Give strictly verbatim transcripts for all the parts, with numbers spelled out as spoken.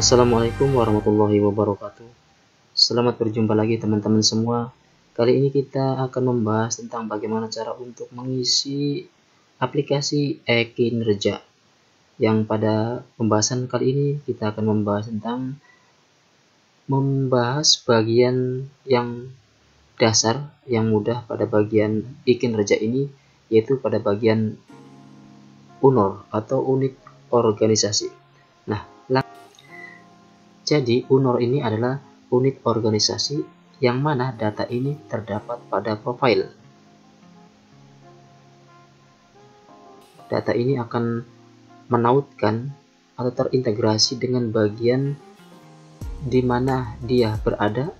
Assalamualaikum warahmatullahi wabarakatuh. Selamat berjumpa lagi teman-teman semua. Kali ini kita akan membahas tentang bagaimana cara untuk mengisi aplikasi e-kinerja. Yang pada pembahasan kali ini kita akan membahas tentang membahas bagian yang dasar yang mudah pada bagian e-kinerja ini, yaitu pada bagian U N O R atau unit organisasi. Nah, jadi U N O R ini adalah unit organisasi yang mana data ini terdapat pada profil. Data ini akan menautkan atau terintegrasi dengan bagian di mana dia berada,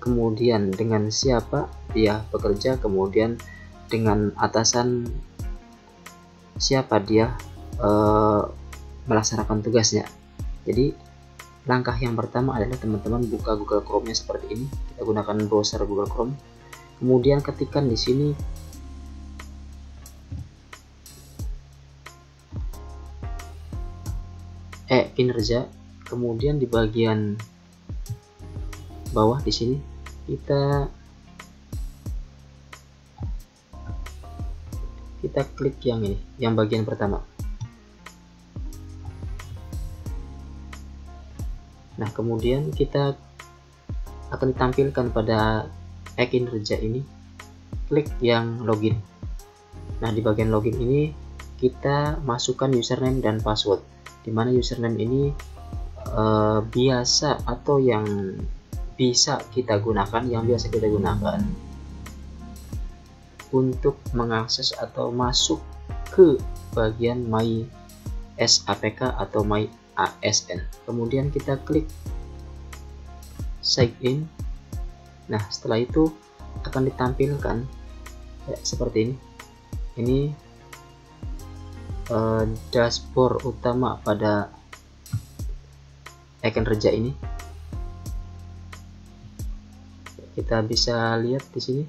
kemudian dengan siapa dia bekerja, kemudian dengan atasan siapa dia eh, melaksanakan tugasnya. Jadi langkah yang pertama adalah teman-teman buka Google Chrome-nya seperti ini. Kita gunakan browser Google Chrome. Kemudian ketikkan di sini e-kinerja. Kemudian di bagian bawah di sini kita kita klik yang ini, yang bagian pertama. Nah, kemudian kita akan ditampilkan pada e-kinerja ini, klik yang login. Nah, di bagian login ini kita masukkan username dan password, dimana username ini e, biasa atau yang bisa kita gunakan, yang biasa kita gunakan untuk mengakses atau masuk ke bagian My S A P K atau My A S N. Kemudian kita klik sign in. Nah, setelah itu akan ditampilkan eh, seperti ini. Ini eh, dashboard utama pada e-kinerja ini. Kita bisa lihat di sini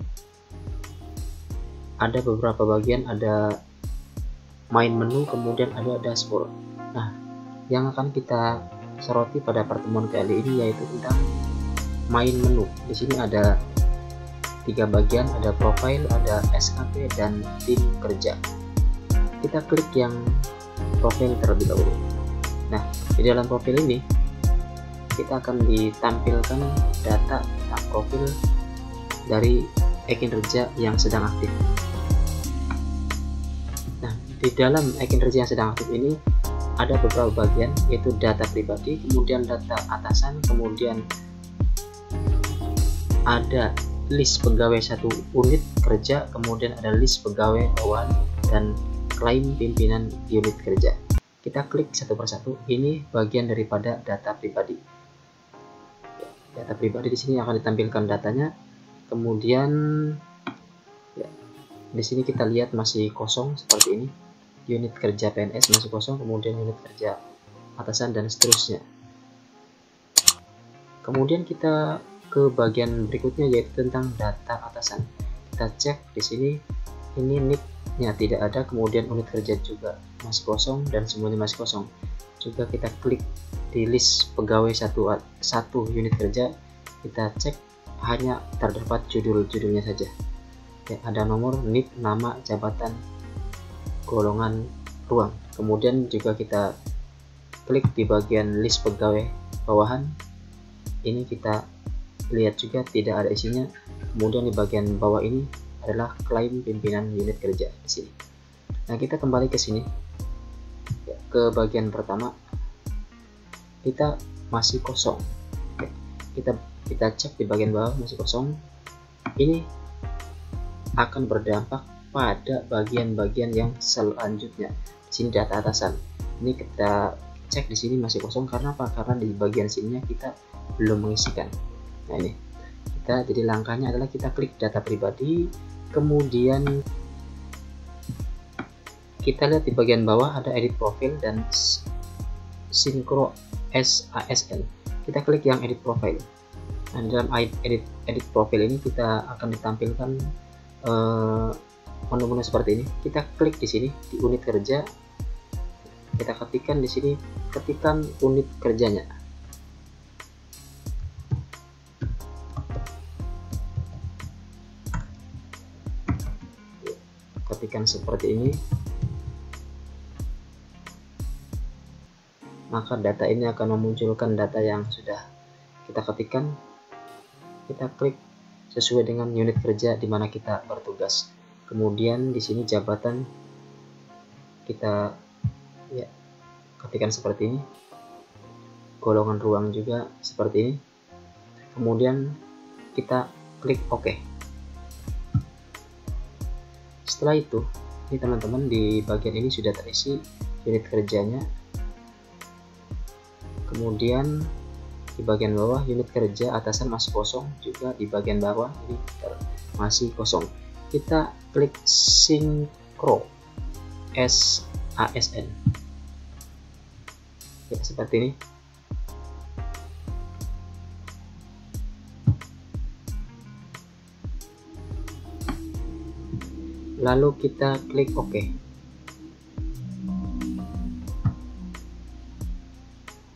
ada beberapa bagian, ada main menu, kemudian ada dashboard. Nah, yang akan kita soroti pada pertemuan kali ini yaitu tentang main menu. Di sini ada tiga bagian, ada profil, ada S K P, dan tim kerja. Kita klik yang profil terlebih dahulu. Nah, di dalam profil ini kita akan ditampilkan data tentang profil dari e-kinerja yang sedang aktif. Nah, di dalam e-kinerja yang sedang aktif ini ada beberapa bagian, yaitu data pribadi, kemudian data atasan, kemudian ada list pegawai satu unit kerja, kemudian ada list pegawai bawahan, dan klaim pimpinan unit kerja. Kita klik satu persatu. Ini bagian daripada data pribadi. Data pribadi di sini akan ditampilkan datanya. Kemudian ya, di sini kita lihat masih kosong seperti ini. Unit kerja P N S masih kosong, kemudian unit kerja atasan, dan seterusnya. Kemudian kita ke bagian berikutnya, yaitu tentang data atasan. Kita cek di sini, ini N I P-nya tidak ada, kemudian unit kerja juga masih kosong, dan semuanya masih kosong. Juga kita klik di list pegawai satu, satu unit kerja, kita cek hanya terdapat judul-judulnya saja. Ya, ada nomor, N I P, nama, jabatan, golongan, ruang. Kemudian juga kita klik di bagian list pegawai bawahan. Ini kita lihat juga tidak ada isinya. Kemudian di bagian bawah ini adalah klaim pimpinan unit kerja di sini. Nah, kita kembali ke sini, ke bagian pertama. Kita masih kosong. Kita kita cek di bagian bawah masih kosong. Ini akan berdampak pada bagian-bagian yang selanjutnya. Di sini data atasan. Ini kita cek di sini masih kosong karena apa? Karena di bagian sininya kita belum mengisikan. Nah, ini. Kita jadi langkahnya adalah kita klik data pribadi, kemudian kita lihat di bagian bawah ada edit profil dan sinkro S A S L. Kita klik yang edit profil. Nah, di dalam edit edit profil ini kita akan ditampilkan eh, menu-menu seperti ini. Kita klik di sini di unit kerja. Kita ketikkan di sini, ketikan unit kerjanya. diperhatikan seperti ini, maka data ini akan memunculkan data yang sudah kita ketikkan. Kita klik sesuai dengan unit kerja di mana kita bertugas. Kemudian di sini jabatan kita ya ketikkan seperti ini. Golongan ruang juga seperti ini. Kemudian kita klik OK. Setelah itu, ini teman-teman di bagian ini sudah terisi unit kerjanya. Kemudian di bagian bawah unit kerja atasan masih kosong, juga di bagian bawah ini masih kosong. Kita klik sinkro S A S N. Ya, seperti ini. Lalu kita klik OK.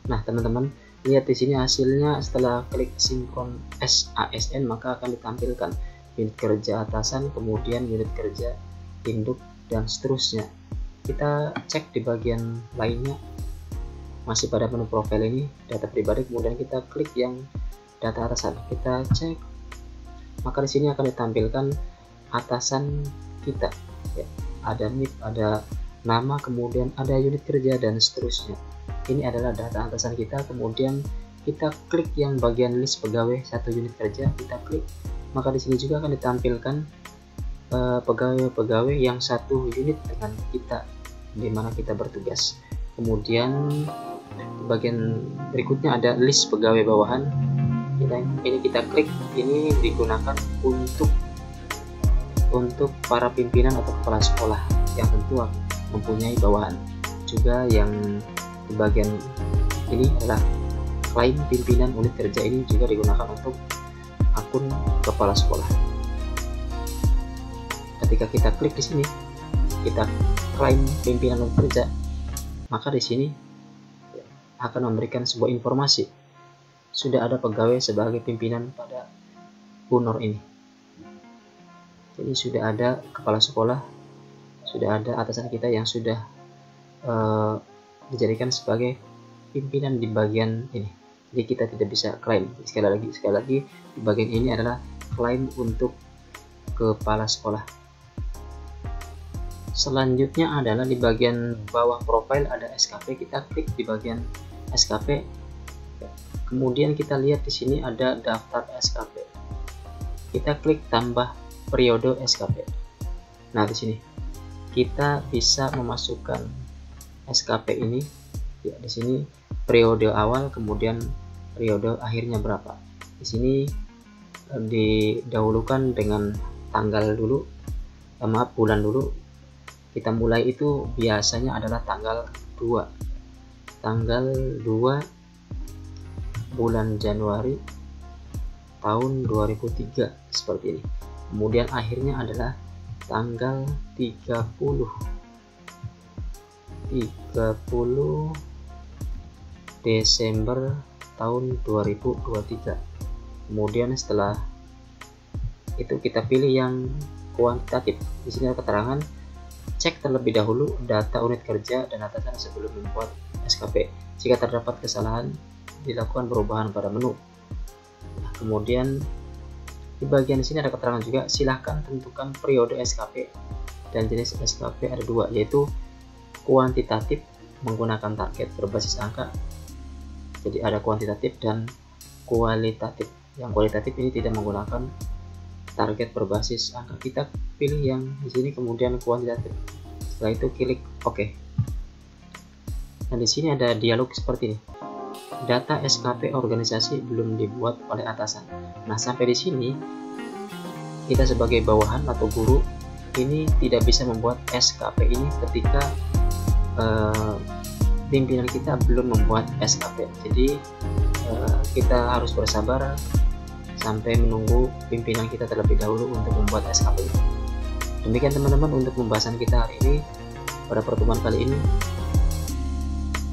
Nah, teman-teman, lihat di sini hasilnya setelah klik sinkron S A S N, maka akan ditampilkan unit kerja atasan, kemudian unit kerja induk dan seterusnya. Kita cek di bagian lainnya. Masih pada menu profil ini, data pribadi, kemudian kita klik yang data atasan. Kita cek. Maka di sini akan ditampilkan atasan kita, ya, ada N I P, ada nama, kemudian ada unit kerja dan seterusnya. Ini adalah data atasan kita. Kemudian kita klik yang bagian list pegawai satu unit kerja, kita klik, maka di sini juga akan ditampilkan pegawai-pegawai uh, yang satu unit dengan kita, di mana kita bertugas. Kemudian di bagian berikutnya ada list pegawai bawahan. Ini kita klik, ini digunakan untuk untuk para pimpinan atau kepala sekolah yang tentu mempunyai bawahan. Juga yang di bagian ini adalah klaim pimpinan unit kerja, ini juga digunakan untuk akun kepala sekolah. Ketika kita klik di sini, kita klaim pimpinan unit kerja, maka di sini akan memberikan sebuah informasi sudah ada pegawai sebagai pimpinan pada U N O R ini. Jadi sudah ada kepala sekolah, sudah ada atasan kita yang sudah uh, dijadikan sebagai pimpinan di bagian ini. Jadi kita tidak bisa klaim. Sekali lagi, sekali lagi di bagian ini adalah klaim untuk kepala sekolah. Selanjutnya adalah di bagian bawah profil ada S K P. Kita klik di bagian S K P. Kemudian kita lihat di sini ada daftar S K P. Kita klik tambah periode S K P. Nah, di sini kita bisa memasukkan S K P ini. Ya, di sini periode awal, kemudian periode akhirnya berapa. Di sini didahulukan dengan tanggal dulu, eh, maaf bulan dulu. Kita mulai itu biasanya adalah tanggal dua. Tanggal dua bulan Januari tahun dua ribu tiga seperti ini. Kemudian akhirnya adalah tanggal tiga puluh Desember tahun dua ribu dua puluh tiga. Kemudian setelah itu kita pilih yang kuantitatif. Di sini ada keterangan cek terlebih dahulu data unit kerja dan atasan sebelum membuat S K P. Jika terdapat kesalahan, dilakukan perubahan pada menu. Nah, kemudian di bagian sini ada keterangan juga, silahkan tentukan periode S K P dan jenis S K P ada dua, yaitu kuantitatif menggunakan target berbasis angka. Jadi ada kuantitatif dan kualitatif. Yang kualitatif ini tidak menggunakan target berbasis angka. Kita pilih yang di sini, kemudian kuantitatif. Setelah itu klik OK. Nah, di sini ada dialog seperti ini. Data S K P organisasi belum dibuat oleh atasan. Nah, sampai di sini kita sebagai bawahan atau guru ini tidak bisa membuat S K P ini ketika eh, pimpinan kita belum membuat S K P. Jadi eh, kita harus bersabar sampai menunggu pimpinan kita terlebih dahulu untuk membuat S K P ini. Demikian teman-teman untuk pembahasan kita hari ini pada pertemuan kali ini.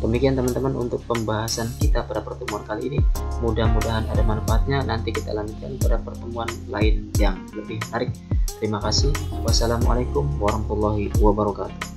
Demikian teman-teman untuk pembahasan kita pada pertemuan kali ini. Mudah-mudahan ada manfaatnya. Nanti kita lanjutkan pada pertemuan lain yang lebih menarik. Terima kasih. Wassalamualaikum warahmatullahi wabarakatuh.